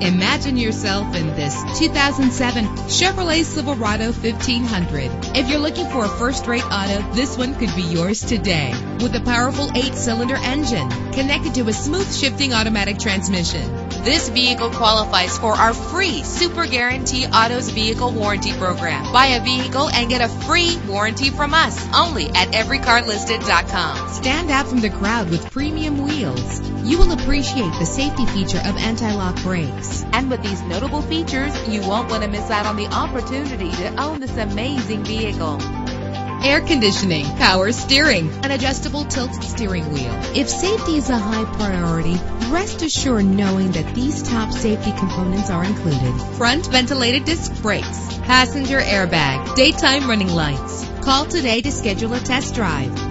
Imagine yourself in this 2007 Chevrolet Silverado 1500. If you're looking for a first-rate auto, this one could be yours today. With a powerful 8-cylinder engine connected to a smooth shifting automatic transmission. This vehicle qualifies for our free Super Guarantee Autos Vehicle Warranty Program. Buy a vehicle and get a free warranty from us only at EveryCarListed.com. Stand out from the crowd with premium wheels. You will appreciate the safety feature of anti-lock brakes. And with these notable features, you won't want to miss out on the opportunity to own this amazing vehicle. Air conditioning, power steering, an adjustable tilt steering wheel. If safety is a high priority, rest assured knowing that these top safety components are included. Front ventilated disc brakes, passenger airbag, daytime running lights. Call today to schedule a test drive.